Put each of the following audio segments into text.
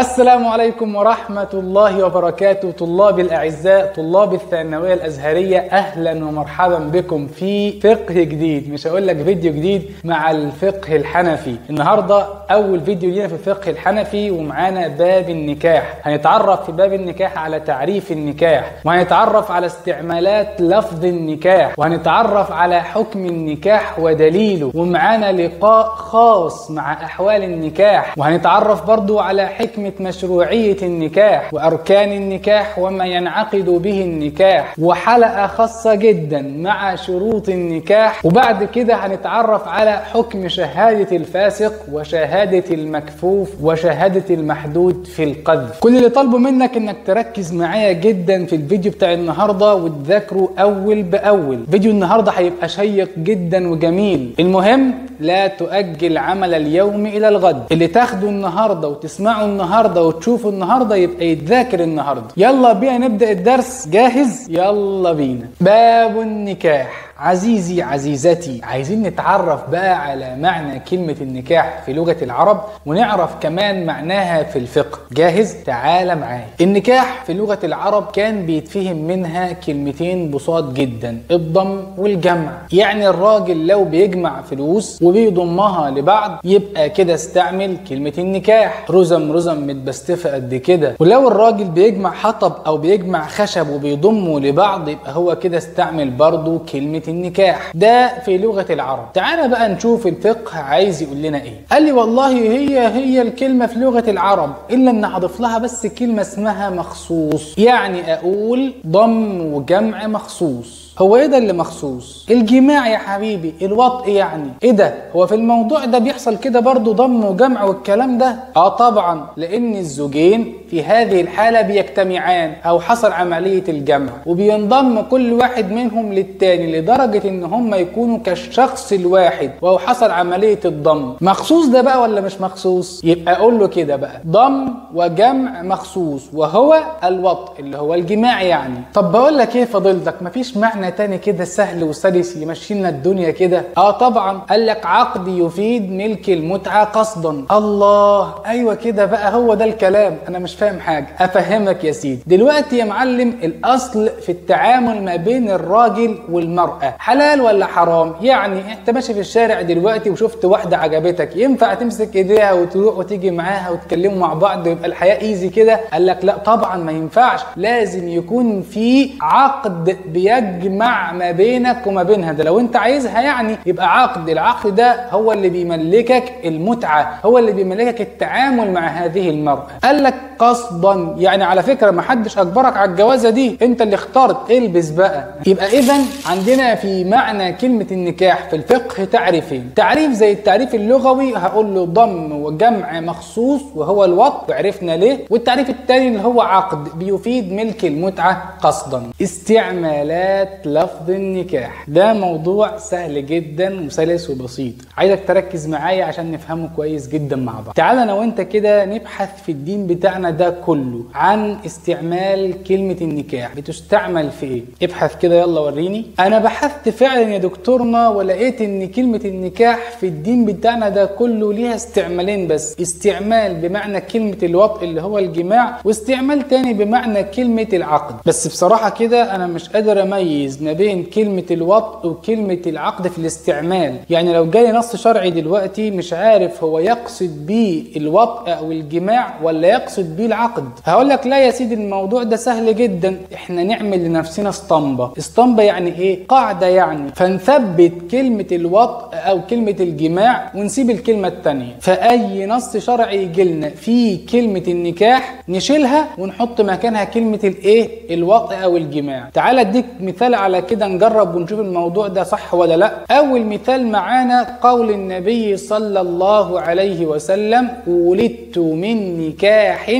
السلام عليكم ورحمة الله وبركاته. طلاب الأعزاء، طلاب الثانوية الأزهرية، أهلا ومرحبا بكم في فقه جديد، مش هقول لك فيديو جديد، مع الفقه الحنفي. النهاردة أول فيديو لينا في الفقه الحنفي، ومعانا باب النكاح. هنتعرف في باب النكاح على تعريف النكاح، وهنتعرف على استعمالات لفظ النكاح، وهنتعرف على حكم النكاح ودليله، ومعانا لقاء خاص مع أحوال النكاح، وهنتعرف برضو على حكم مشروعية النكاح وأركان النكاح وما ينعقد به النكاح، وحلقة خاصة جدا مع شروط النكاح. وبعد كده هنتعرف على حكم شهادة الفاسق وشهادة المكفوف وشهادة المحدود في القذف. كل اللي طالبه منك انك تركز معايا جدا في الفيديو بتاع النهاردة وتذاكره أول بأول. فيديو النهاردة هيبقى شيق جدا وجميل. المهم لا تؤجل عمل اليوم إلى الغد. اللي تاخده النهاردة وتسمعه النهارده وتشوفوا النهارده يبقى يتذاكر النهارده. يلا بينا نبدأ الدرس. جاهز؟ يلا بينا. باب النكاح. عزيزي عزيزتي، عايزين نتعرف بقى على معنى كلمة النكاح في لغة العرب، ونعرف كمان معناها في الفقه. جاهز؟ تعال معايا. النكاح في لغة العرب كان بيتفهم منها كلمتين بساط جدا، الضم والجمع. يعني الراجل لو بيجمع فلوس وبيضمها لبعض يبقى كده استعمل كلمة النكاح، رزم متبستفة قد كده. ولو الراجل بيجمع حطب أو بيجمع خشب وبيضمه لبعض يبقى هو كده استعمل برضو كلمة النكاح. ده في لغة العرب. تعالى بقى نشوف الفقه عايز يقول لنا ايه. قال لي والله هي الكلمة في لغة العرب، الا ان هضيف لها بس كلمة اسمها مخصوص. يعني اقول ضم وجمع مخصوص. هو ايه ده اللي مخصوص؟ الجماع يا حبيبي، الوطء. يعني ايه ده؟ هو في الموضوع ده بيحصل كده برضو ضم وجمع والكلام ده؟ طبعا، لان الزوجين في هذه الحالة بيجتمعان او حصل عملية الجمع، وبينضم كل واحد منهم للتاني لدرجة ان هم يكونوا كالشخص الواحد، وهو حصل عملية الضم. مخصوص ده بقى ولا مش مخصوص؟ يبقى اقول له كده بقى ضم وجمع مخصوص، وهو الوطء اللي هو الجماع يعني. طب بقول لك ايه فضيلتك، مفيش معنى تاني كده سهل وسلس يمشي لنا الدنيا كده؟ طبعا. قال لك عقد يفيد ملك المتعه قصدا. الله، ايوه كده بقى، هو ده الكلام. انا مش فاهم حاجه. افهمك يا سيدي دلوقتي يا معلم. الاصل في التعامل ما بين الراجل والمراه حلال ولا حرام؟ يعني انت ماشي في الشارع دلوقتي وشفت واحده عجبتك، ينفع تمسك ايديها وتروح وتيجي معاها وتكلموا مع بعض ويبقى الحياه ايزي كده؟ قال لك لا طبعا، ما ينفعش. لازم يكون في عقد بيجمع ما بينك وما بينها. ده لو انت عايزها يعني، يبقى عقد. العقد ده هو اللي بيملكك المتعة، هو اللي بيملكك التعامل مع هذه المرأة. قال لك قصدا، يعني على فكرة ما حدش اجبرك على الجوازة دي، انت اللي اخترت. البس بقى. يبقى اذا عندنا في معنى كلمة النكاح في الفقه تعريفين. تعريف زي التعريف اللغوي، هقول له ضم وجمع مخصوص وهو الوطء، وعرفنا ليه. والتعريف الثاني اللي هو عقد بيفيد ملك المتعة قصدا. استعمالات لفظ النكاح، ده موضوع سهل جدا وسلس وبسيط، عايزك تركز معايا عشان نفهمه كويس جدا مع بعض. تعال انا وانت كده نبحث في الدين بتاعنا ده كله عن استعمال كلمة النكاح، بتستعمل في ايه. ابحث كده، يلا وريني. انا بحثت فعلا يا دكتورنا ولقيت ان كلمة النكاح في الدين بتاعنا ده كله ليها استعمالين بس، استعمال بمعنى كلمة الوطء اللي هو الجماع، واستعمال تاني بمعنى كلمة العقد. بس بصراحة كده انا مش قادر اميز ما بين كلمة الوطء وكلمة العقد في الاستعمال. يعني لو جالي نص شرعي دلوقتي مش عارف هو يقصد بيه الوطء او الجماع ولا يقصد بيه العقد، هقول لك لا يا سيدي، الموضوع ده سهل جدا، احنا نعمل لنفسنا اسطمبة. اسطمبة يعني ايه؟ قاعدة يعني. فنثبت كلمة الوطء او كلمة الجماع ونسيب الكلمة الثانية. فأي نص شرعي يجيلنا فيه كلمة النكاح نشيلها ونحط مكانها كلمة الايه؟ الوطء او الجماع. تعال اديك مثال على كده، نجرب ونشوف الموضوع ده صح ولا لا. اول مثال معانا قول النبي صلى الله عليه وسلم: ولدت من نكاح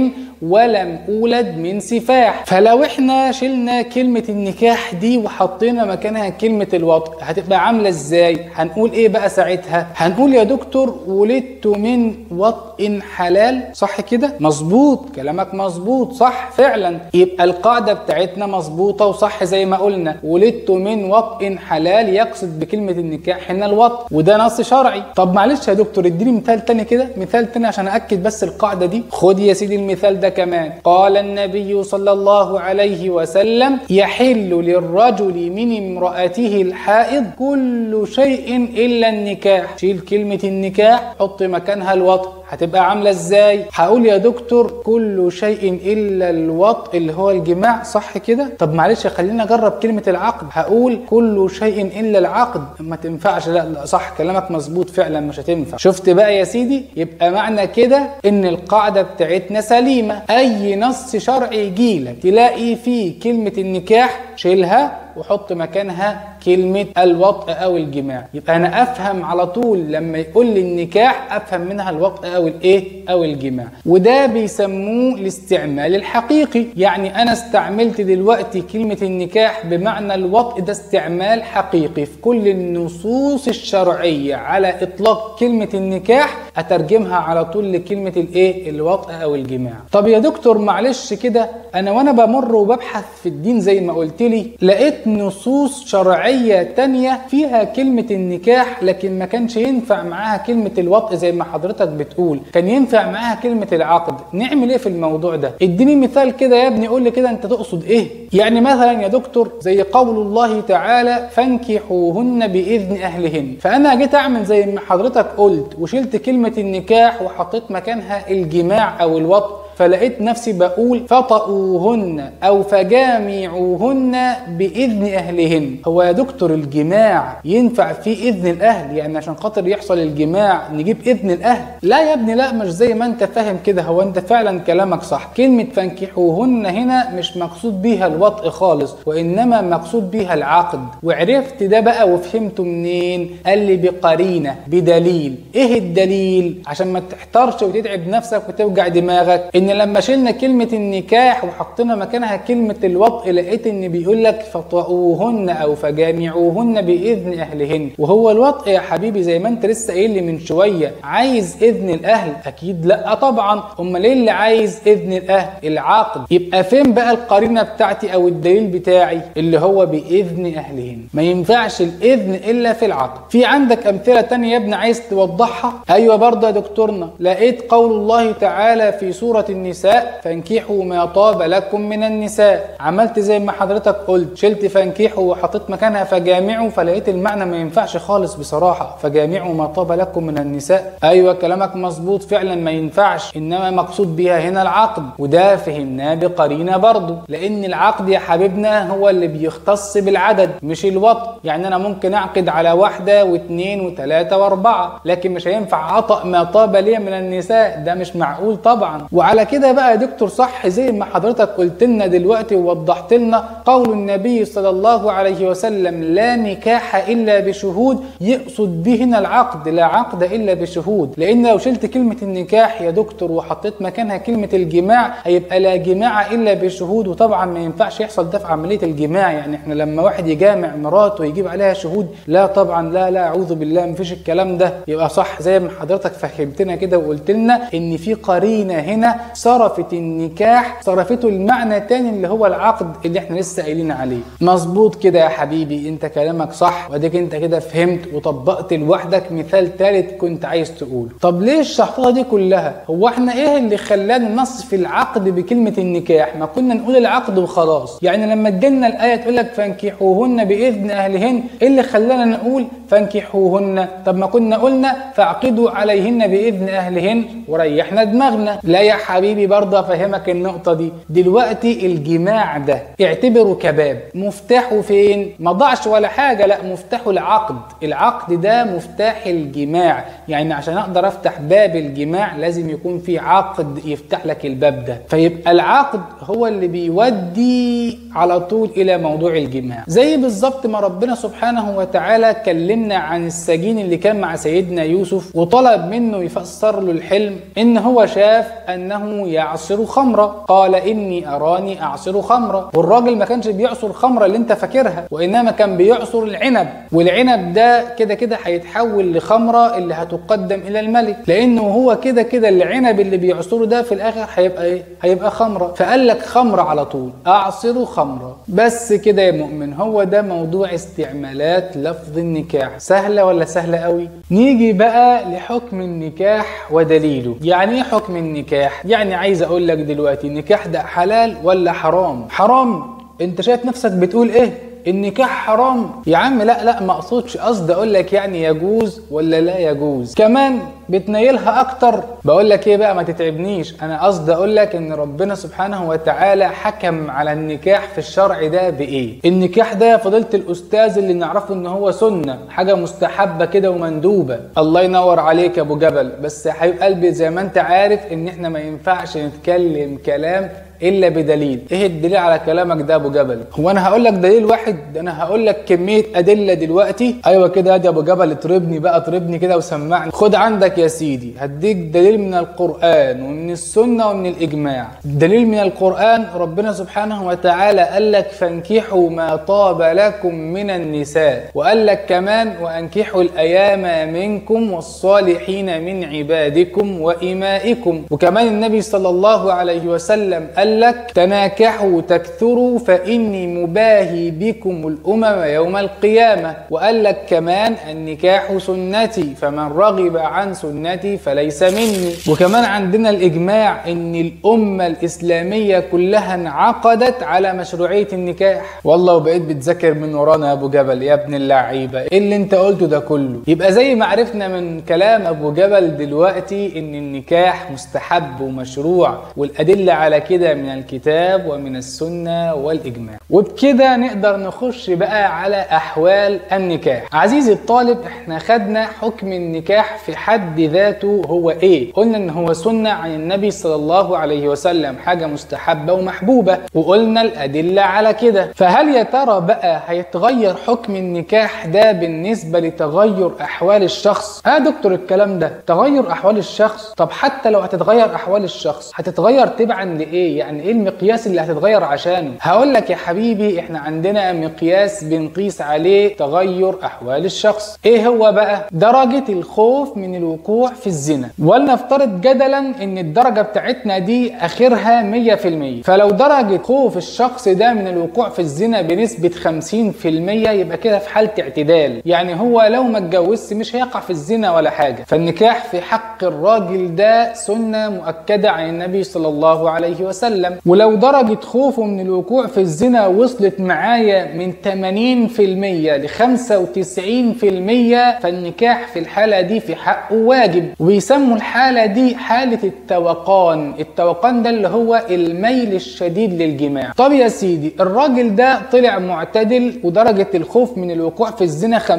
ولم أولد من سفاح. فلو احنا شلنا كلمة النكاح دي وحطينا مكانها كلمة الوطء هتبقى عاملة ازاي؟ هنقول ايه بقى ساعتها؟ هنقول يا دكتور ولدت من وطء حلال، صح كده؟ مظبوط، كلامك مظبوط، صح فعلا. يبقى القاعدة بتاعتنا مظبوطة وصح زي ما قلنا، ولدت من وطء حلال يقصد بكلمة النكاح هنا الوطء، وده نص شرعي. طب معلش يا دكتور اديني مثال تاني كده، مثال تاني عشان أأكد بس القاعدة دي. خد يا سيدي المثال ده كمان، قال النبي صلى الله عليه وسلم: يحل للرجل من امرأته الحائض كل شيء إلا النكاح. شيل كلمة النكاح حط مكانها الوطء، هتبقى عاملة ازاي؟ هقول يا دكتور كل شيء إلا الوطء اللي هو الجماع، صح كده؟ طب معلش خلينا أجرب كلمة العقد، هقول كل شيء إلا العقد، ما تنفعش. لا صح، كلامك مظبوط فعلا، مش هتنفع. شفت بقى يا سيدي؟ يبقى معنى كده إن القاعدة بتاعتنا سليمة. أي نص شرعي يجيلك تلاقي فيه كلمة النكاح شيلها وحط مكانها كلمة الوطء أو الجماع. يبقى أنا أفهم على طول لما يقول لي النكاح أفهم منها الوطء أو الإيه؟ أو الجماع. وده بيسموه الاستعمال الحقيقي، يعني أنا استعملت دلوقتي كلمة النكاح بمعنى الوطء، ده استعمال حقيقي. في كل النصوص الشرعية على إطلاق كلمة النكاح أترجمها على طول لكلمة الإيه؟ الوطء أو الجماع. طب يا دكتور معلش كده، أنا وأنا بمر وببحث في الدين زي ما قلت لي لقيت نصوص شرعية تانية فيها كلمة النكاح لكن ما كانش ينفع معاها كلمة الوطء زي ما حضرتك بتقول، كان ينفع معاها كلمة العقد. نعمل ايه في الموضوع ده؟ اديني مثال كده يا ابني، قول لي كده انت تقصد ايه؟ يعني مثلا يا دكتور زي قول الله تعالى: فانكحوهن بإذن أهلهن. فأنا جيت أعمل زي ما حضرتك قلت وشلت كلمة النكاح وحطيت مكانها الجماع أو الوطء، فلقيت نفسي بقول فطؤوهن أو فجامعوهن بإذن أهلهن. هو يا دكتور الجماع ينفع فيه إذن الأهل؟ يعني عشان خاطر يحصل الجماع نجيب إذن الأهل؟ لا يا ابني لا، مش زي ما أنت فاهم كده. هو أنت فعلا كلامك صح، كلمة فانكحوهن هنا مش مقصود بيها الوطء خالص، وإنما مقصود بيها العقد. وعرفت ده بقى وفهمته منين؟ قال لي بقرينة، بدليل. إيه الدليل؟ عشان ما تحتارش وتتعب نفسك وتوجع دماغك، إن لما شلنا كلمة النكاح وحطينا مكانها كلمة الوطء لقيت إن بيقول لك فطؤوهن أو فجامعوهن بإذن أهلهن. وهو الوطء يا حبيبي زي ما أنت لسه قايل لي من شوية عايز إذن الأهل؟ أكيد لأ طبعًا، أمال إيه اللي عايز إذن الأهل؟ العقد. يبقى فين بقى القرينة بتاعتي أو الدليل بتاعي اللي هو بإذن أهلهن؟ ما ينفعش الإذن إلا في العقد. في عندك أمثلة تانية يا ابني عايز توضحها؟ أيوه برضه يا دكتورنا، لقيت قول الله تعالى في سورة النساء: فانكحوا ما طاب لكم من النساء. عملت زي ما حضرتك قلت، شلت فانكحوا وحطيت مكانها فجامعوا، فلقيت المعنى ما ينفعش خالص بصراحه، فجامعوا ما طاب لكم من النساء. ايوه كلامك مظبوط فعلا، ما ينفعش، انما مقصود بيها هنا العقد. وده فهمناه بقرينه برضه، لان العقد يا حبيبنا هو اللي بيختص بالعدد مش الوطء. يعني انا ممكن اعقد على واحده واثنين وثلاثه واربعه، لكن مش هينفع اطأ ما طاب لي من النساء، ده مش معقول طبعا. على كده بقى يا دكتور صح زي ما حضرتك قلت لنا دلوقتي ووضحت لنا قول النبي صلى الله عليه وسلم: لا نكاح إلا بشهود، يقصد به هنا العقد، لا عقد إلا بشهود. لأن لو شلت كلمة النكاح يا دكتور وحطيت مكانها كلمة الجماع هيبقى لا جماع إلا بشهود، وطبعا ما ينفعش يحصل ده في عملية الجماع. يعني احنا لما واحد يجامع مراته ويجيب عليها شهود، لا طبعا، لا لا أعوذ بالله، مفيش الكلام ده. يبقى صح زي ما حضرتك فهمتنا كده وقلت لنا إن في قرينة هنا صرفت النكاح، صرفته المعنى تاني اللي هو العقد اللي احنا لسه قايلين عليه. مظبوط كده يا حبيبي، انت كلامك صح، واديك انت كده فهمت وطبقت لوحدك مثال تالت كنت عايز تقوله. طب ليه الشحطة دي كلها؟ هو احنا ايه اللي خلانا نصف العقد بكلمة النكاح؟ ما كنا نقول العقد وخلاص. يعني لما تجينا الآية تقول لك فانكحوهن بإذن أهلهن، ايه اللي خلانا نقول فانكحوهن؟ طب ما كنا قلنا فاعقدوا عليهن بإذن أهلهن وريحنا دماغنا. لا يا حبيبي برضه افهمك النقطه دي دلوقتي، الجماع ده اعتبره كباب، مفتاحه فين؟ ما ضاعش ولا حاجه، لا مفتاحه العقد. العقد ده مفتاح الجماع، يعني عشان اقدر افتح باب الجماع لازم يكون في عقد يفتح لك الباب ده. فيبقى العقد هو اللي بيودي على طول إلى موضوع الجماع، زي بالظبط ما ربنا سبحانه وتعالى كلمنا عن السجين اللي كان مع سيدنا يوسف وطلب منه يفسر له الحلم إن هو شاف أنه يعصر خمرة، قال إني أراني أعصر خمرة، والراجل ما كانش بيعصر خمرة اللي أنت فاكرها، وإنما كان بيعصر العنب، والعنب ده كده كده هيتحول لخمرة اللي هتقدم إلى الملك، لأنه هو كده كده العنب اللي بيعصره ده في الآخر هيبقى إيه؟ هيبقى خمرة، فقال لك خمرة على طول، أعصر خمرة. بس كده يا مؤمن، هو ده موضوع استعمالات لفظ النكاح. سهلة ولا سهلة قوي؟ نيجي بقى لحكم النكاح ودليله. يعني إيه حكم النكاح؟ يعني عايز أقول لك دلوقتي النكاح ده حلال ولا حرام؟ حرام. أنت شايف نفسك بتقول إيه؟ النكاح حرام يا عم. لا ما اقصدش، قصدي اقول لك يعني يجوز ولا لا يجوز. كمان بتنيلها اكتر، بقول لك ايه بقى، ما تتعبنيش، انا قصدي اقول لك ان ربنا سبحانه وتعالى حكم على النكاح في الشرع ده بايه. النكاح ده يا فضيله الاستاذ اللي نعرفه ان هو سنه، حاجه مستحبه كده ومندوبه. الله ينور عليك يا ابو جبل، بس يا حبيب قلبي زي ما انت عارف ان احنا ما ينفعش نتكلم كلام إلا بدليل. إيه الدليل على كلامك ده يا أبو جبل؟ هو أنا هقول لك دليل واحد؟ ده أنا هقول لك كمية أدلة دلوقتي. أيوه كده، أدي يا أبو جبل اطربني بقى، اطربني كده وسمعني. خد عندك يا سيدي، هديك دليل من القرآن ومن السنة ومن الإجماع. دليل من القرآن، ربنا سبحانه وتعالى قال لك فانكحوا ما طاب لكم من النساء، وقال لك كمان وأنكحوا الأيام منكم والصالحين من عبادكم وإمائكم، وكمان النبي صلى الله عليه وسلم قال لك تناكحوا تكثروا فإني مباهي بكم الأمم يوم القيامة، وقال لك كمان النكاح سنتي فمن رغب عن سنتي فليس مني. وكمان عندنا الإجماع إن الأمة الإسلامية كلها انعقدت على مشروعية النكاح. والله وبقيت بتذاكر من ورانا يا أبو جبل يا ابن اللعيبة، إيه اللي أنت قلته ده كله؟ يبقى زي ما عرفنا من كلام أبو جبل دلوقتي إن النكاح مستحب ومشروع، والأدلة على كده من الكتاب ومن السنة والإجماع. وبكده نقدر نخش بقى على أحوال النكاح. عزيزي الطالب، احنا خدنا حكم النكاح في حد ذاته هو ايه. قلنا ان هو سنة عن النبي صلى الله عليه وسلم، حاجة مستحبة ومحبوبة، وقلنا الأدلة على كده. فهل يا ترى بقى هيتغير حكم النكاح ده بالنسبة لتغير أحوال الشخص؟ دكتور الكلام ده تغير أحوال الشخص. طب حتى لو هتتغير أحوال الشخص هتتغير تبعا لإيه؟ يعني ايه المقياس اللي هتتغير عشانه؟ هقول لك يا حبيبي، احنا عندنا مقياس بنقيس عليه تغير احوال الشخص. ايه هو بقى؟ درجة الخوف من الوقوع في الزنا. ولنفترض جدلا ان الدرجة بتاعتنا دي اخرها 100%، فلو درجة خوف الشخص ده من الوقوع في الزنا بنسبة 50%، يبقى كده في حالة اعتدال. يعني هو لو ما اتجوزش مش هيقع في الزنا ولا حاجة. فالنكاح في حق الراجل ده سنة مؤكدة عن النبي صلى الله عليه وسلم. ولو درجة خوفه من الوقوع في الزنا وصلت معايا من 80% ل 95%، فالنكاح في الحالة دي في حقه واجب. ويسموا الحالة دي حالة التوقان. التوقان ده اللي هو الميل الشديد للجماع. طب يا سيدي، الراجل ده طلع معتدل ودرجة الخوف من الوقوع في الزنا 50%،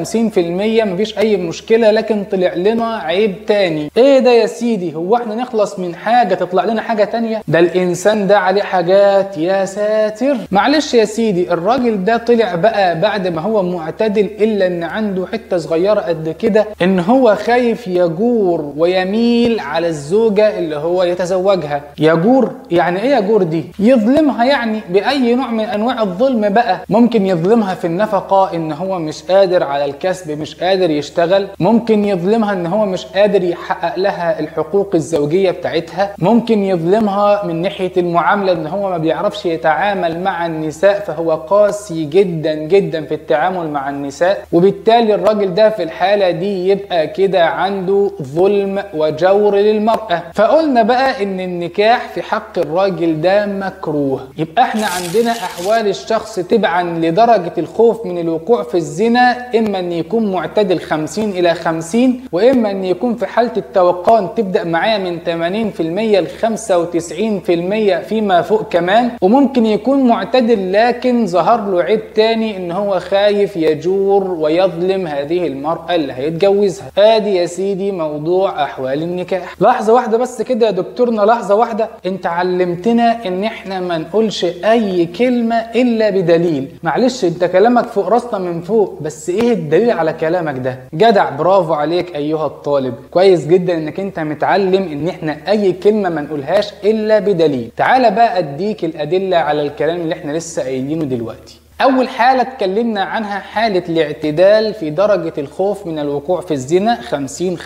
مفيش أي مشكلة، لكن طلع لنا عيب تاني. إيه ده يا سيدي؟ هو احنا نخلص من حاجة تطلع لنا حاجة تانية؟ ده الإنسان ده عليه حاجات يا ساتر. معلش يا سيدي، الراجل ده طلع بقى بعد ما هو معتدل، الا ان عنده حته صغيره قد كده، ان هو خايف يجور ويميل على الزوجه اللي هو يتزوجها. يجور يعني ايه؟ يجور دي يظلمها، يعني باي نوع من انواع الظلم بقى. ممكن يظلمها في النفقه، ان هو مش قادر على الكسب، مش قادر يشتغل. ممكن يظلمها ان هو مش قادر يحقق لها الحقوق الزوجيه بتاعتها. ممكن يظلمها من ناحيه المعاملة، ان هو ما بيعرفش يتعامل مع النساء، فهو قاسي جدا جدا في التعامل مع النساء. وبالتالي الراجل ده في الحالة دي يبقى كده عنده ظلم وجور للمرأة. فقلنا بقى ان النكاح في حق الراجل ده مكروه. يبقى احنا عندنا احوال الشخص تبعا لدرجة الخوف من الوقوع في الزنا، اما ان يكون معتدل 50 إلى 50، واما ان يكون في حالة التوقان، تبدأ معايا من 80% ل 95%، فيما فوق كمان، وممكن يكون معتدل لكن ظهر له عيب تاني ان هو خايف يجور ويظلم هذه المرأة اللي هيتجوزها. ادي يا سيدي موضوع احوال النكاح. لحظة واحدة بس كده يا دكتورنا، لحظة واحدة، انت علمتنا ان احنا ما نقولش اي كلمة الا بدليل. معلش انت كلامك فوق راسنا من فوق، بس ايه الدليل على كلامك ده؟ جدع، برافو عليك ايها الطالب، كويس جدا انك انت متعلم ان احنا اي كلمة ما نقولهاش الا بدليل. تعالى بقى اديك الادلة على الكلام اللي احنا لسه قايلينه دلوقتي. أول حالة اتكلمنا عنها حالة الاعتدال في درجة الخوف من الوقوع في الزنا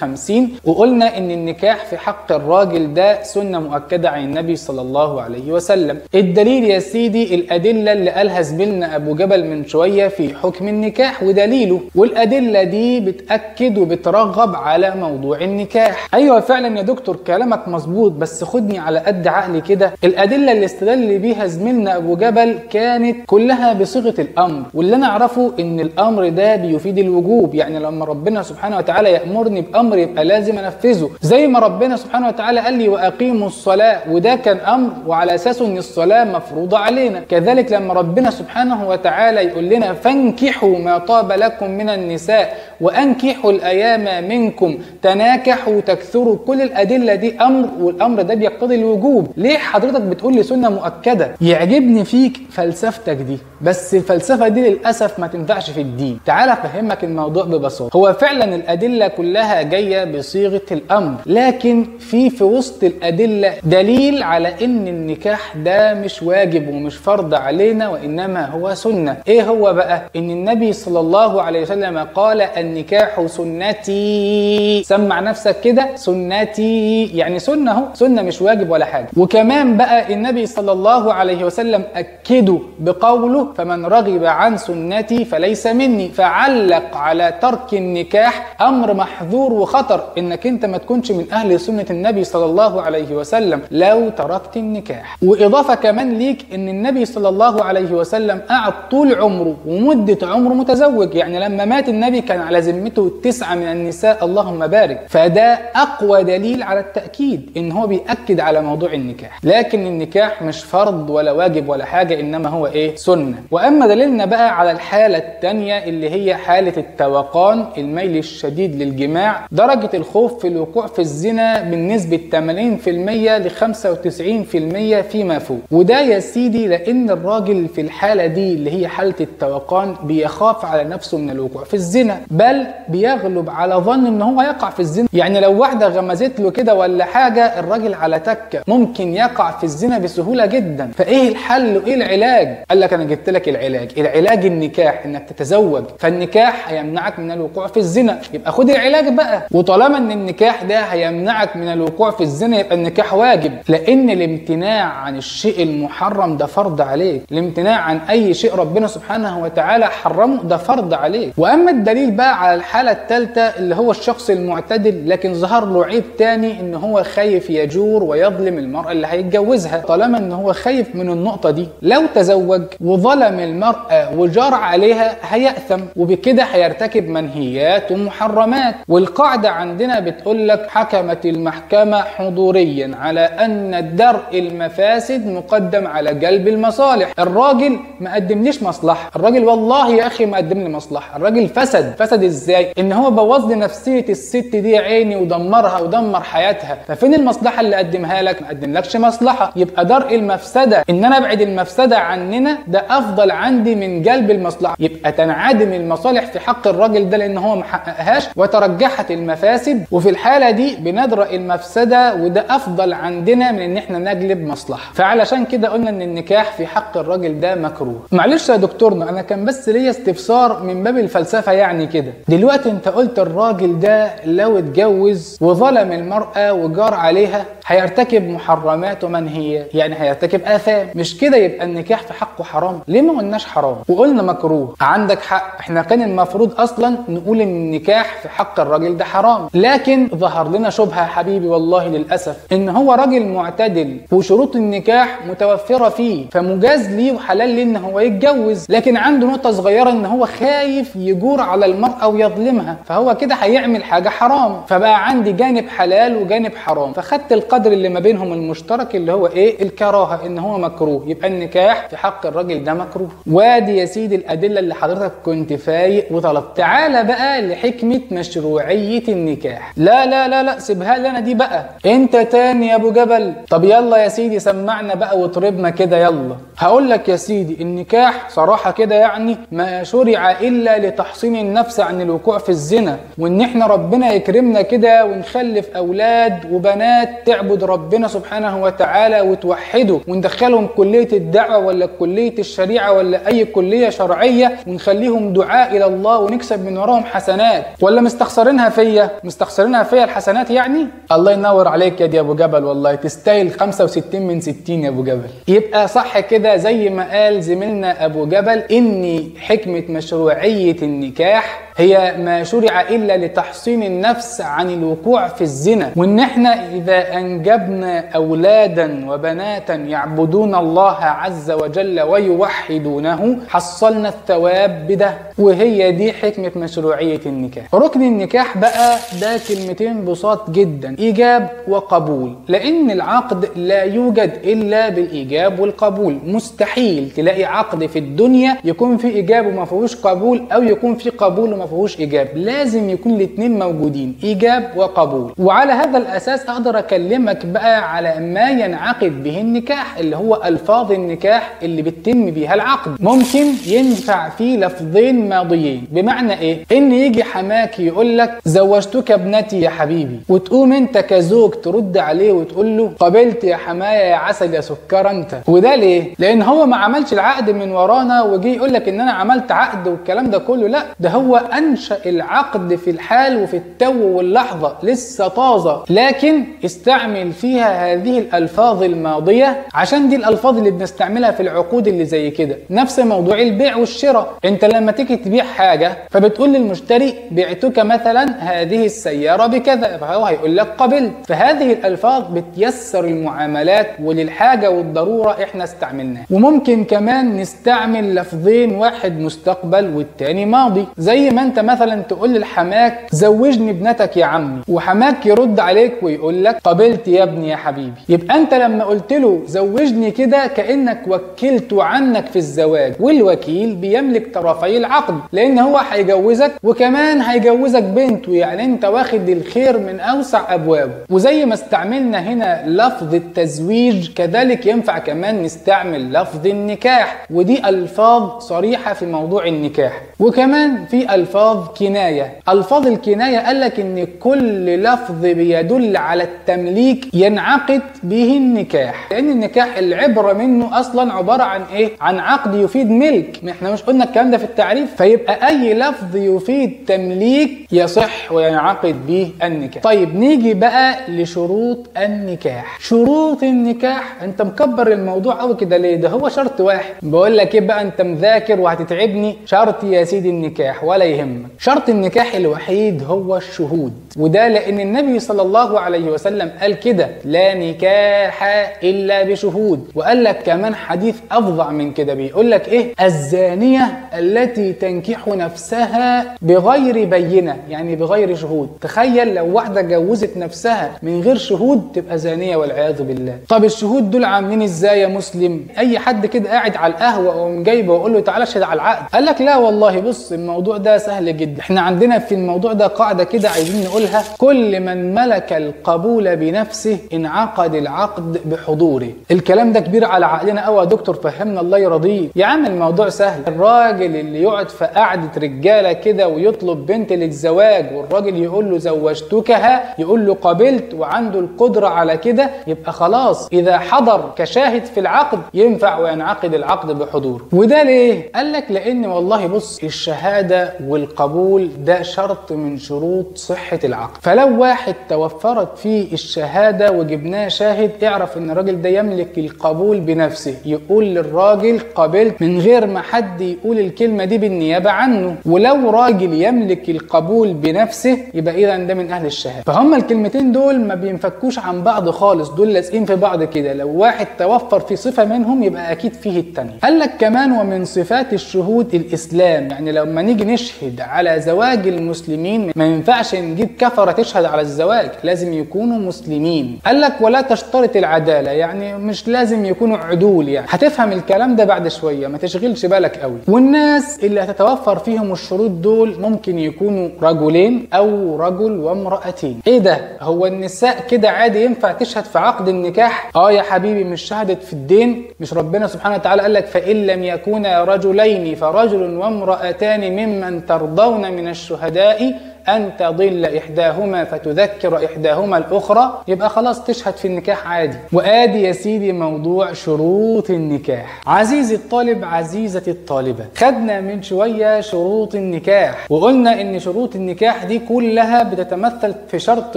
50-50، وقلنا إن النكاح في حق الراجل ده سنة مؤكدة عن النبي صلى الله عليه وسلم. الدليل يا سيدي الأدلة اللي قالها زميلنا أبو جبل من شوية في حكم النكاح ودليله، والأدلة دي بتأكد وبترغب على موضوع النكاح. أيوة فعلا يا دكتور كلامك مظبوط، بس خدني على قد عقلي كده. الأدلة اللي استدل بيها زميلنا أبو جبل كانت كلها بصيغة الامر، واللي انا اعرفه ان الامر ده بيفيد الوجوب، يعني لما ربنا سبحانه وتعالى يامرني بامر يبقى لازم انفذه، زي ما ربنا سبحانه وتعالى قال لي واقيموا الصلاه، وده كان امر وعلى اساسه ان الصلاه مفروضه علينا. كذلك لما ربنا سبحانه وتعالى يقول لنا فانكحوا ما طاب لكم من النساء وانكحوا الايام منكم تناكحوا تكثروا، كل الادله دي امر، والامر ده بيقتضي الوجوب. ليه حضرتك بتقول لي سنه مؤكده؟ يعجبني فيك فلسفتك دي، بس الفلسفة دي للأسف ما تنفعش في الدين. تعالى أفهمك الموضوع ببساطة. هو فعلا الأدلة كلها جاية بصيغة الأمر، لكن في وسط الأدلة دليل على إن النكاح ده مش واجب ومش فرض علينا، وإنما هو سنة. إيه هو بقى؟ إن النبي صلى الله عليه وسلم قال النكاح سنتي. سمع نفسك كده، سنتي، يعني سنة، هو سنة مش واجب ولا حاجة. وكمان بقى النبي صلى الله عليه وسلم أكده بقوله فمن رغب عن سنتي فليس مني، فعلق على ترك النكاح امر محذور وخطر، انك انت ما تكونش من اهل سنه النبي صلى الله عليه وسلم لو تركت النكاح. واضافه كمان ليك ان النبي صلى الله عليه وسلم قعد طول عمره ومده عمره متزوج، يعني لما مات النبي كان على ذمته 9 من النساء، اللهم بارك. فده اقوى دليل على التاكيد ان هو بياكد على موضوع النكاح، لكن النكاح مش فرض ولا واجب ولا حاجه، انما هو ايه؟ سنه. أما دليلنا بقى على الحالة الثانية اللي هي حالة التوقان، الميل الشديد للجماع، درجة الخوف في الوقوع في الزنا بالنسبة 80% ل 95% فيما فوق. وده يا سيدي لأن الراجل في الحالة دي اللي هي حالة التوقان بيخاف على نفسه من الوقوع في الزنا، بل بيغلب على ظن إن هو يقع في الزنا. يعني لو واحدة غمزت له كده ولا حاجة، الراجل على تكة ممكن يقع في الزنا بسهولة جدا. فإيه الحل وإيه العلاج؟ قال لك أنا جبت لك العلاج النكاح، انك تتزوج، فالنكاح هيمنعك من الوقوع في الزنا، يبقى خد العلاج بقى. وطالما ان النكاح ده هيمنعك من الوقوع في الزنا يبقى النكاح واجب، لان الامتناع عن الشيء المحرم ده فرض عليك، الامتناع عن اي شيء ربنا سبحانه وتعالى حرمه ده فرض عليك. واما الدليل بقى على الحالة الثالثة اللي هو الشخص المعتدل لكن ظهر له عيب تاني ان هو خايف يجور ويظلم المرأة اللي هيتجوزها، طالما ان هو خايف من النقطة دي، لو تزوج وظلم المرأة وجار عليها هيأثم، وبكده هيرتكب منهيات ومحرمات. والقاعدة عندنا بتقولك حكمت المحكمة حضوريا على أن درء المفاسد مقدم على جلب المصالح. الراجل ما قدمليش مصلحة، الراجل والله يا أخي ما قدملي مصلحة، الراجل فسد. فسد إزاي؟ إن هو بوظ نفسية الست دي عيني ودمرها ودمر حياتها. ففين المصلحة اللي قدمها لك؟ ما قدملكش مصلحة. يبقى درء المفسدة، إن أنا أبعد المفسدة عننا، ده أفضل عندي من جلب المصلحة. يبقى تنعدم المصالح في حق الراجل ده لان هو ما حققهاش، وترجحت المفاسد، وفي الحالة دي بندرأ المفسدة، وده افضل عندنا من ان احنا نجلب مصلحة. فعلشان كده قلنا ان النكاح في حق الراجل ده مكروه. معلش يا دكتورنا انا كان بس ليا استفسار من باب الفلسفة يعني كده. دلوقتي انت قلت الراجل ده لو اتجوز وظلم المرأة وجار عليها هيرتكب محرمات ومنهيات، يعني هيرتكب آثام، مش كده؟ يبقى النكاح في حقه حرام؟ ليه ما قلناش حرام وقلنا مكروه؟ عندك حق، احنا كان المفروض اصلا نقول ان النكاح في حق الراجل ده حرام، لكن ظهر لنا شبهه يا حبيبي والله للاسف ان هو راجل معتدل وشروط النكاح متوفره فيه، فمجاز ليه وحلال ليه ان هو يتجوز، لكن عنده نقطه صغيره ان هو خايف يجور على المراه ويظلمها، فهو كده هيعمل حاجه حرام، فبقى عندي جانب حلال وجانب حرام، فخدت القدر اللي ما بينهم المشترك اللي هو ايه؟ الكراهه، ان هو مكروه، يبقى النكاح في حق الراجل ده مكروه. وادي يا سيدي الادله اللي حضرتك كنت فايق وطلب. تعالى بقى لحكمه مشروعيه النكاح. لا لا لا لا سيبها لنا دي بقى، انت تاني يا ابو جبل. طب يلا يا سيدي سمعنا بقى واطربنا كده يلا. هقول لك يا سيدي النكاح صراحه كده يعني ما شرع الا لتحصين النفس عن الوقوع في الزنا، وان احنا ربنا يكرمنا كده ونخلف اولاد وبنات تعبد ربنا سبحانه وتعالى وتوحده، وندخلهم كليه الدعوه ولا كليه الشريعه ولا اي كليه شرعيه، ونخليهم دعاء الى الله ونكسب من وراهم حسنات. ولا مستخسرينها فيا الحسنات يعني؟ الله ينور عليك يا دي ابو جبل، والله تستاهل 65 من 60 يا ابو جبل. يبقى صح كده زي ما قال زميلنا ابو جبل ان حكمه مشروعيه النكاح هي ما شرع الا لتحصين النفس عن الوقوع في الزنا، وان احنا اذا انجبنا اولادا وبناتا يعبدون الله عز وجل ويوحدونه حصلنا الثواب بده، وهي دي حكمه مشروعيه النكاح. ركن النكاح بقى ده كلمتين بساط جدا، ايجاب وقبول، لان العقد لا يوجد الا بالايجاب والقبول. مستحيل تلاقي عقد في الدنيا يكون في ايجاب وما فيهوش قبول، او يكون في قبول وما فيهوش ايجاب، لازم يكون الاثنين موجودين ايجاب وقبول. وعلى هذا الاساس اقدر اكلمك بقى على ما ينعقد به النكاح اللي هو الفاظ النكاح اللي بتتم بيها العقد. ممكن ينفع فيه لفظين ماضيين، بمعنى ايه؟ ان يجي حماك يقول لك زوجتك ابنتي يا حبيبي، وتقوم انت كزوج ترد عليه وتقول له قبلت يا حمايه يا عسل يا سكر انت. وده ليه؟ لان هو ما عملش العقد من ورانا وجي يقول لك ان انا عملت عقد والكلام ده كله، لا ده هو انشأ العقد في الحال وفي التو واللحظه لسه طازه، لكن استعمل فيها هذه الالفاظ الماضيه عشان دي الالفاظ اللي بنستعملها في العقود اللي زي كده. نفس موضوع البيع والشراء، انت لما تيجي تبيع حاجه فبتقول للمشتري بعتك مثلا هذه السياره بكذا، فهو هيقول لك قبلت. فهذه الالفاظ بتيسر المعاملات وللحاجه والضروره احنا استعملناها. وممكن كمان نستعمل لفظين، واحد مستقبل والتاني ماضي، زي ما انت مثلا تقول لحماك زوجني ابنتك يا عمي، وحماك يرد عليك ويقول لك قبلت يا ابني يا حبيبي. يبقى انت لما قلت له زوجني كده كانك وكلته عنك في الزواج، والوكيل بيملك طرفي العقد لان هو هيجوزك وكمان هيجوزك بنته، يعني انت واخد الخير من اوسع ابوابه. وزي ما استعملنا هنا لفظ التزويج كذلك ينفع كمان نستعمل لفظ النكاح، ودي الفاظ صريحه في موضوع النكاح. وكمان في الفاظ كنايه، الفاظ الكنايه قال لك ان كل لفظ بيدل على التمليك ينعقد به النكاح، لان النكاح العبره منه اصلا عباره عن ايه؟ عن عقد يفيد ملك، ما احنا مش قلنا الكلام ده في التعريف؟ فيبقى اي لفظ يفيد تمليك يصح وينعقد به النكاح. طيب نيجي بقى لشروط النكاح. شروط النكاح انت مكبر الموضوع قوي كده ليه؟ ده هو شرط واحد، بقول لك ايه بقى انت مذاكر وهتتعبني؟ شرط يا سيدي النكاح ولا يهمك. شرط النكاح الوحيد هو الشهود، وده لان النبي صلى الله عليه وسلم قال كده لا نكاح الا بشهود. وقال لك كمان حديث افظع من كده بيقول لك ايه؟ الزانيه التي تنكح نفسها بغير بينه، يعني بغير شهود. تخيل لو واحده جوزت نفسها من غير شهود تبقى زانيه والعياذ بالله. طب الشهود دول عاملين ازاي يا مسلم؟ اي حد كده قاعد على القهوه او جايبه واقول له تعالى اشهد على العقد؟ قال لك لا والله بص الموضوع ده سهل جدا، احنا عندنا في الموضوع ده قاعده كده عايزين نقولها، كل من ملك القبول بنفسه انعقد العقد بحضوره. الكلام ده كبير على عقلنا قوي يا دكتور، فهمنا الله يرضيك. يا عم الموضوع سهل، الراجل اللي يقعد في قعده رجاله كده ويطلب بنت للزواج والراجل يقول له زوجتكها يقول له قبلت وعنده القدره على كده، يبقى خلاص اذا حضر كشاهد في العقد ينفع وينعقد العقد بحضوره. وده ليه؟ قال لك لان والله بص الشهادة والقبول ده شرط من شروط صحة العقد، فلو واحد توفرت فيه الشهادة وجبناه شاهد اعرف ان الراجل ده يملك القبول بنفسه، يقول للراجل قبلت من غير ما حد يقول الكلمة دي بالنيابة عنه، ولو راجل يملك القبول بنفسه يبقى إذا ده من أهل الشهادة. فهم الكلمتين دول ما بينفكوش عن بعض خالص، دول لازقين في بعض كده، لو واحد توفر في صفة منهم يبقى أكيد فيه التانية. قال لك كمان ومن صفات الشهود الإسلام، يعني لما نيجي نشهد على زواج المسلمين ما ينفعش نجيب كفرة تشهد على الزواج، لازم يكونوا مسلمين. قال لك ولا تشترط العدالة، يعني مش لازم يكونوا عدول، يعني هتفهم الكلام ده بعد شوية ما تشغلش بالك قوي. والناس اللي هتتوفر فيهم الشروط دول ممكن يكونوا رجلين أو رجل وامرأتين. إيه ده؟ هو النساء كده عادي ينفع تشهد في عقد النكاح؟ آه يا حبيبي، مش شهدت في الدين؟ مش ربنا سبحانه وتعالى قال لك فإن لم يكونا رجلين فرجل وامرأتان ممن ترضون من الشهداء أن تضل إحداهما فتذكر إحداهما الأخرى، يبقى خلاص تشهد في النكاح عادي. وآدي يا سيدي موضوع شروط النكاح. عزيزي الطالب، عزيزتي الطالبة، خدنا من شوية شروط النكاح وقلنا إن شروط النكاح دي كلها بتتمثل في شرط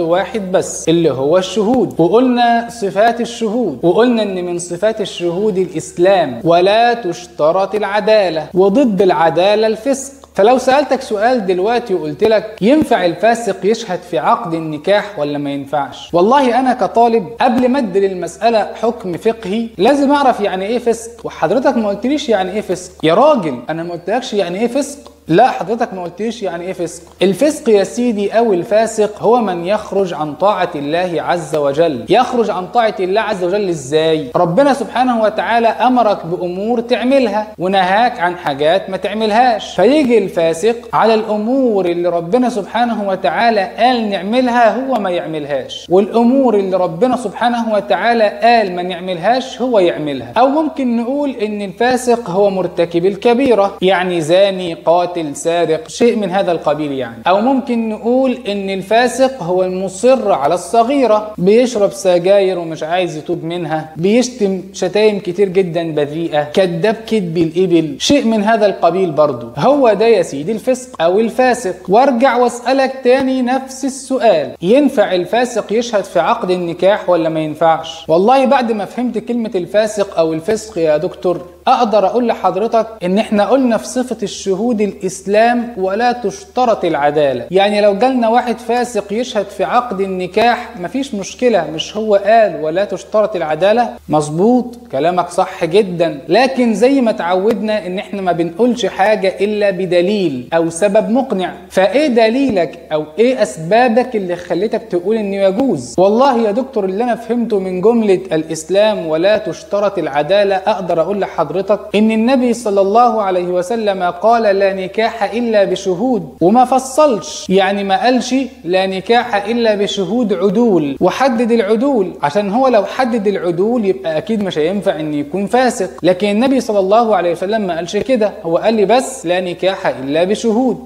واحد بس اللي هو الشهود، وقلنا صفات الشهود، وقلنا إن من صفات الشهود الإسلام ولا تشترط العدالة، وضد العدالة الفسق. فلو سألتك سؤال دلوقتي وقلت لك ينفع الفاسق يشهد في عقد النكاح ولا ما ينفعش؟ والله أنا كطالب قبل ما أدي للمسألة حكم فقهي لازم أعرف يعني إيه فسق، وحضرتك ما قلتليش يعني إيه فسق. يا راجل أنا ما قلتلكش يعني إيه فسق؟ لا حضرتك ما قلتليش يعني ايه فسق. الفسق يا سيدي او الفاسق هو من يخرج عن طاعة الله عز وجل. يخرج عن طاعة الله عز وجل ازاي؟ ربنا سبحانه وتعالى امرك بامور تعملها ونهاك عن حاجات ما تعملهاش، فيجي الفاسق على الامور اللي ربنا سبحانه وتعالى قال نعملها هو ما يعملهاش، والامور اللي ربنا سبحانه وتعالى قال ما نعملهاش هو يعملها. او ممكن نقول ان الفاسق هو مرتكب الكبيرة، يعني زاني، قاتل، سارق، شيء من هذا القبيل يعني. أو ممكن نقول إن الفاسق هو المصر على الصغيرة، بيشرب سجاير ومش عايز يتوب منها، بيشتم شتايم كتير جدا بذيئة، كذاب كذب الإبل، شيء من هذا القبيل برضه. هو ده يا سيدي الفسق أو الفاسق. وارجع واسألك تاني نفس السؤال، ينفع الفاسق يشهد في عقد النكاح ولا ما ينفعش؟ والله بعد ما فهمت كلمة الفاسق أو الفسق يا دكتور أقدر أقول لحضرتك إن إحنا قلنا في صفة الشهود الإسلام ولا تشترط العدالة، يعني لو جالنا واحد فاسق يشهد في عقد النكاح مفيش مشكلة، مش هو قال ولا تشترط العدالة؟ مظبوط، كلامك صح جدا، لكن زي ما تعودنا إن إحنا ما بنقولش حاجة إلا بدليل أو سبب مقنع، فإيه دليلك أو إيه أسبابك اللي خليتك تقول إنه يجوز؟ والله يا دكتور اللي أنا فهمته من جملة الإسلام ولا تشترط العدالة أقدر أقول لحضرتك إن النبي صلى الله عليه وسلم قال لا نكاح إلا بشهود، وما فصلش، يعني ما قالش لا نكاح إلا بشهود عدول وحدد العدول، عشان هو لو حدد العدول يبقى أكيد مش هينفع إن يكون فاسق، لكن النبي صلى الله عليه وسلم ما قالش كده، هو قال لي بس لا نكاح إلا بشهود.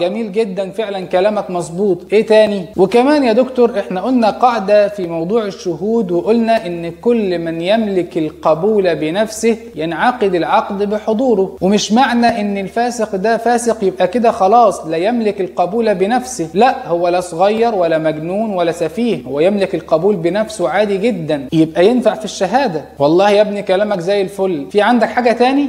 جميل جدا، فعلا كلامك مظبوط. إيه تاني؟ وكمان يا دكتور إحنا قلنا قاعدة في موضوع الشهود، وقلنا إن كل من يملك القبول بنفسه ينعم عقد العقد بحضوره، ومش معنى ان الفاسق ده فاسق يبقى كده خلاص لا يملك القبول بنفسه، لا، هو لا صغير ولا مجنون ولا سفيه، هو يملك القبول بنفسه عادي جدا، يبقى ينفع في الشهادة. والله يا ابني كلامك زي الفل. في عندك حاجة تاني؟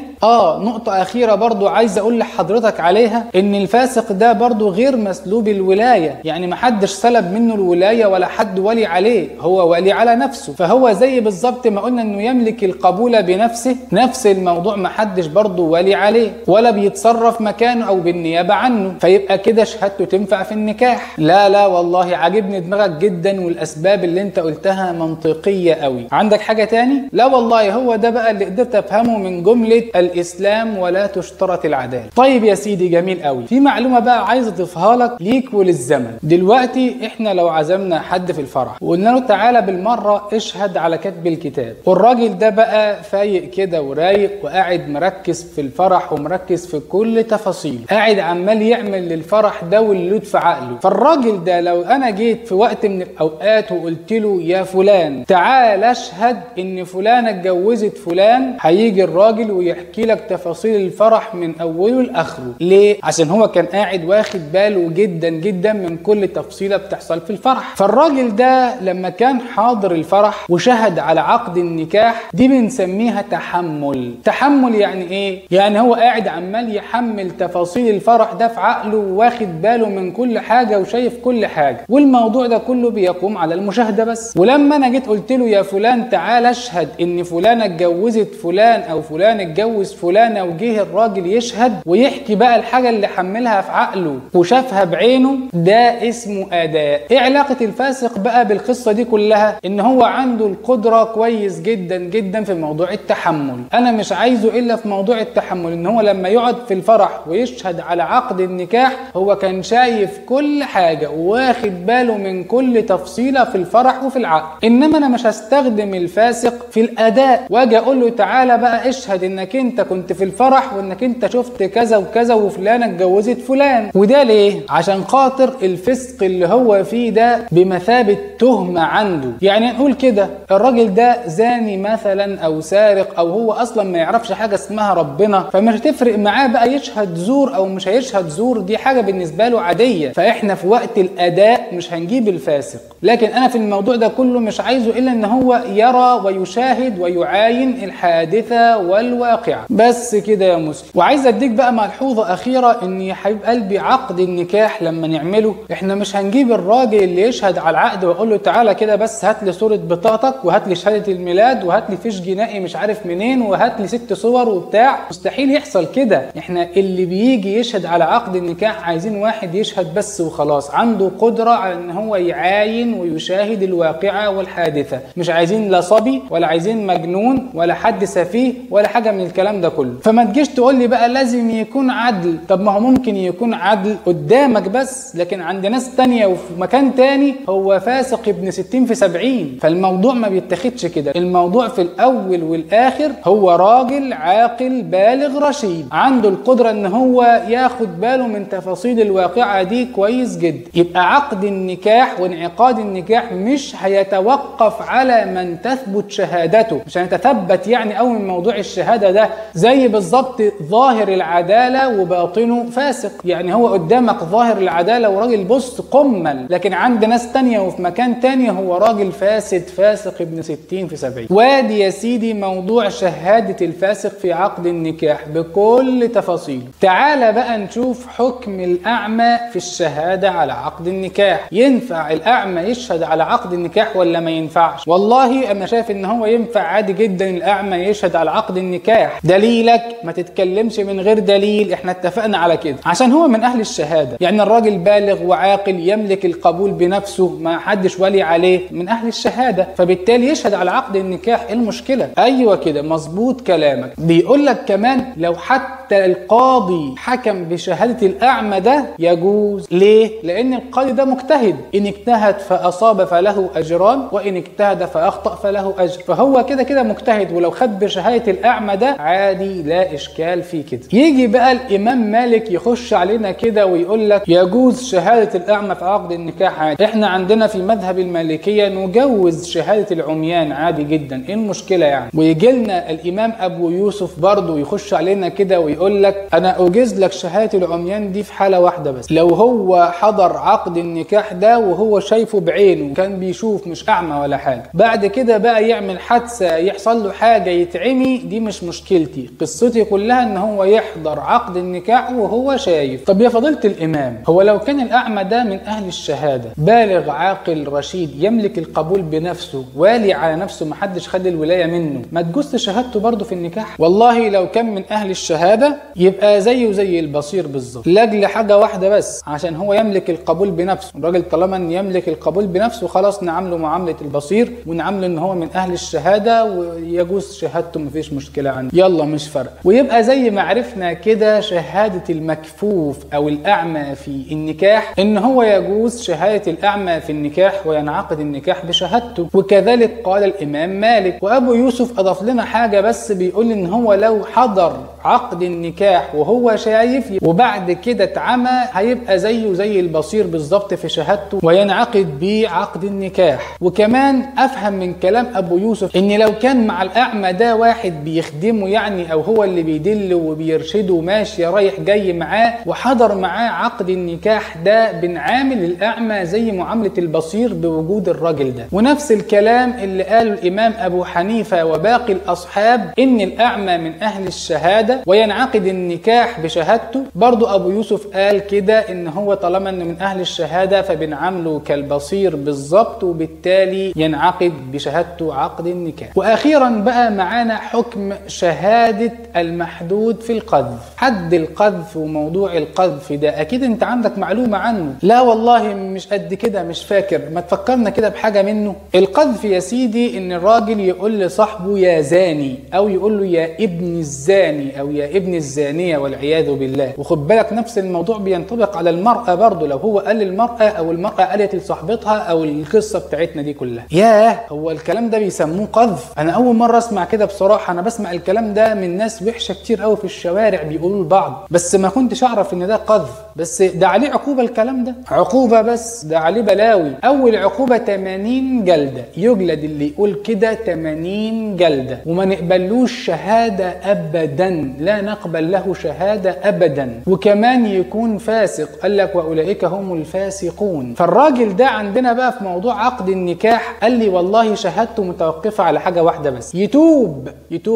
نقطة أخيرة برضو عايز أقول لحضرتك عليها، ان الفاسق ده برضو غير مسلوب الولاية، يعني محدش سلب منه الولاية ولا حد ولي عليه، هو ولي على نفسه، فهو زي بالظبط ما قلنا انه يملك القبول بنفسه، نفس الموضوع محدش برضه ولي عليه ولا بيتصرف مكانه او بالنيابه عنه، فيبقى كده شهادته تنفع في النكاح. لا والله عاجبني دماغك جدا، والاسباب اللي انت قلتها منطقيه قوي. عندك حاجه تاني؟ لا والله، هو ده بقى اللي قدرت افهمه من جمله الاسلام ولا تشترط العداله. طيب يا سيدي، جميل قوي. في معلومه بقى عايز اضيفها لك ليك وللزمن. دلوقتي احنا لو عزمنا حد في الفرح وقلنا له تعالى بالمره اشهد على كتب الكتاب، والراجل ده بقى فايق كده ورايق وقاعد مركز في الفرح ومركز في كل تفاصيل تفاصيله، قاعد عمال يعمل للفرح ده واللود في عقله. فالراجل ده لو انا جيت في وقت من الاوقات وقلت له يا فلان تعال اشهد ان فلانه اتجوزت فلان، هيجي الراجل ويحكي لك تفاصيل الفرح من اوله لاخره. ليه؟ عشان هو كان قاعد واخد باله جدا جدا من كل تفصيله بتحصل في الفرح. فالراجل ده لما كان حاضر الفرح وشهد على عقد النكاح، دي بنسميها تحمل. تحمل يعني ايه؟ يعني هو قاعد عمال يحمل تفاصيل الفرح ده في عقله وواخد باله من كل حاجه وشايف كل حاجه، والموضوع ده كله بيقوم على المشاهده بس. ولما انا جيت قلت له يا فلان تعال اشهد ان فلانه اتجوزت فلان او فلان اتجوز فلانه، وجه الراجل يشهد ويحكي بقى الحاجه اللي حملها في عقله وشافها بعينه، ده اسمه اداء. ايه علاقه الفاسق بقى بالقصه دي كلها؟ ان هو عنده القدره كويس جدا جدا في موضوع التحمل. انا مش عايزه الا في موضوع التحمل، ان هو لما يقعد في الفرح ويشهد على عقد النكاح هو كان شايف كل حاجه وواخد باله من كل تفصيله في الفرح وفي العقد. انما انا مش هستخدم الفاسق في الاداء واجي اقول له تعالى بقى اشهد انك انت كنت في الفرح وانك انت شفت كذا وكذا وفلانه اتجوزت فلان. وده ليه؟ عشان خاطر الفسق اللي هو فيه ده بمثابه تهمه عنده. يعني نقول كده الراجل ده زاني مثلا او سارق، او هو اصلا ما يعرفش حاجه اسمها ربنا، فمش هتفرق معاه بقى يشهد زور او مش هيشهد زور، دي حاجه بالنسبه له عاديه. فاحنا في وقت الاداء مش هنجيب الفاسق، لكن انا في الموضوع ده كله مش عايزه الا ان هو يرى ويشاهد ويعاين الحادثه والواقعه بس كده يا مسلم. وعايز اديك بقى ملحوظه اخيره، ان يا حبيب قلبي عقد النكاح لما نعمله احنا مش هنجيب الراجل اللي يشهد على العقد واقول له تعالى كده بس هات لي صوره بطاقتك وهات لي شهاده الميلاد وهات لي فيش جنائي مش عارف منين وهات لي 6 صور وبتاع. مستحيل يحصل كده. احنا اللي بيجي يشهد على عقد النكاح عايزين واحد يشهد بس وخلاص، عنده قدره على ان هو يعاين ويشاهد الواقعه والحادثه. مش عايزين لا صبي ولا عايزين مجنون ولا حد سفيه ولا حاجه من الكلام ده كله. فما تجيش تقول لي بقى لازم يكون عدل. طب ما هو ممكن يكون عدل قدامك بس، لكن عند ناس تانيه وفي مكان تاني هو فاسق ابن 60 في 70. فالموضوع ما بيتاخدش كده. الموضوع في الاول والاخر هو راجل عاقل بالغ رشيد عنده القدره ان هو ياخد باله من تفاصيل الواقعه دي كويس جدا. يبقى عقد النكاح وانعقاد النكاح مش هيتوقف على من تثبت شهادته، مش هنتثبت يعني قوي من موضوع الشهاده ده. زي بالظبط ظاهر العداله وباطنه فاسق، يعني هو قدامك ظاهر العداله وراجل بص قمل، لكن عند ناس تانيه وفي مكان تاني هو راجل فاسد فاسق ابن 60 في 70. وادي يا سيدي موضوع شهاده الفاسق في عقد النكاح بكل تفاصيله. تعال بقى نشوف حكم الاعمى في الشهاده على عقد النكاح. ينفع الاعمى يشهد على عقد النكاح ولا ما ينفعش؟ والله انا شايف ان هو ينفع عادي جدا الاعمى يشهد على عقد النكاح. دليلك ما تتكلمش من غير دليل، احنا اتفقنا على كده، عشان هو من اهل الشهاده. يعني الراجل بالغ وعاقل يملك القبول بنفسه، ما حدش ولي عليه، من اهل الشهاده، فبالتالي يشهد على عقد النكاح. ايه المشكله؟ ايوه كده مظبوط كلامك. بيقول لك كمان لو حتى القاضي حكم بشهاده الاعمى ده يجوز. ليه؟ لان القاضي ده مجتهد، ان اجتهد فاصاب فله اجران وان اجتهد فاخطا فله اجر، فهو كده كده مجتهد، ولو خد بشهاده الاعمى ده عادي لا اشكال فيه كده. يجي بقى الامام مالك يخش علينا كده ويقول لك يجوز شهاده الاعمى في عقد النكاح عادي. احنا عندنا في مذهب المالكيه نجوز شهاده العميان عادي جدا، ايه المشكله يعني؟ ويجي لنا الامام ابو يوسف برضه يخش علينا كده ويقول لك انا اجيز لك شهاده العميان دي في حاله واحده بس، لو هو حضر عقد النكاح ده وهو شايفه بعينه، كان بيشوف مش اعمى ولا حاجه. بعد كده بقى يعمل حادثه يحصل له حاجه يتعمي، دي مش مشكلتي، قصتي كلها ان هو يحضر عقد النكاح وهو شايف. طب يا فضيله الامام، هو لو كان الاعمى ده من اهل الشهاده بالغ عاقل رشيد يملك القبول بنفسه والي على نفسه محدش خد الولايه منه، ما تجوز شهادته برضه في النكاح؟ والله لو كان من اهل الشهاده يبقى زيه زي البصير بالظبط، لاجل حاجه واحده بس، عشان هو يملك القبول بنفسه. الراجل طالما يملك القبول بنفسه خلاص نعامله معامله البصير ونعامله ان هو من اهل الشهاده ويجوز شهادته، مفيش مشكله عنده، يلا مش فارقه. ويبقى زي ما عرفنا كده شهاده المكفوف او الاعمى في النكاح، ان هو يجوز شهاده الاعمى في النكاح وينعقد النكاح بشهادته. وكذلك قال الامام مالك. وابو يوسف اضاف لنا حاجه بس، بيقول ان هو لو حضر عقد النكاح وهو شايف، وبعد كده اتعمى هيبقى زيه زي البصير بالظبط في شهادته وينعقد بيه عقد النكاح. وكمان افهم من كلام ابو يوسف ان لو كان مع الاعمى ده واحد بيخدمه يعني، او هو اللي بيدله وبيرشده وماشي رايح جاي معاه، وحضر معاه عقد النكاح ده، بنعامل الاعمى زي معامله البصير بوجود الراجل ده. ونفس الكلام اللي قاله الامام ابو حنيفه وباقي الاصحاب ان الاعمى من اهل الشهاده وينعقد النكاح بشهادته، برضو ابو يوسف قال كده ان هو طالما انه من اهل الشهاده فبنعامله كالبصير بالظبط، وبالتالي ينعقد بشهادته عقد النكاح. واخيرا بقى معانا حكم شهاده المحدود في القذف. حد القذف وموضوع القذف ده اكيد انت عندك معلومه عنه. لا والله مش قد كده، مش فاكر، ما تفكرنا كده بحاجه منه. القذف يا سيدي ان الراجل يقول لصاحبه يا زاني، او يقول له يا ابن الزاني او يا ابن الزانيه والعياذ بالله. وخد بالك نفس الموضوع بينطبق على المراه برضه، لو هو قال للمراه او المراه قالت لصاحبتها، او القصه بتاعتنا دي كلها. ياه، هو الكلام ده بيسموه قذف؟ انا اول مره اسمع كده بصراحه. انا بسمع الكلام ده من ناس وحشه كتير قوي في الشوارع بيقولوا لبعض، بس ما كنتش اعرف ان ده قذف. بس ده عليه عقوبه الكلام ده، عقوبه بس، ده عليه بلاوي. اول عقوبه 80 جلده، يجلد اللي يقول كده 80 جلده، وما نقبلوش شهاده ابدا، لا نقبل له شهاده ابدا. وكمان يكون فاسق، قال لك واولئك هم الفاسقون. فالراجل ده عندنا بقى في موضوع عقد النكاح قال لي والله شهادته متوقفه على حاجه واحده بس، يتوب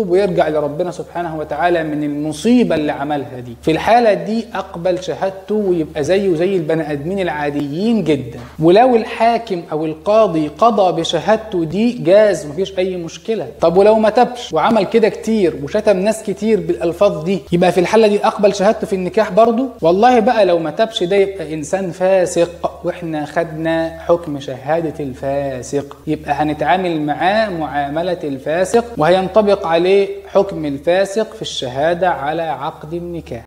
ويرجع لربنا سبحانه وتعالى من المصيبه اللي عملها دي. في الحاله دي اقبل شهادته ويبقى زيه زي البني ادمين العاديين جدا. ولو الحاكم او القاضي قضى بشهادته دي جاز، مفيش اي مشكله. طب ولو ما تبش وعمل كده كتير وشتم ناس كتير بالالفاظ دي، يبقى في الحاله دي اقبل شهادته في النكاح برضه؟ والله بقى لو ما تبش ده يبقى انسان فاسق، واحنا خدنا حكم شهاده الفاسق، يبقى هنتعامل معاه معامله الفاسق، وهينطبق عليه حكم الفاسق في الشهاده على عقد النكاح.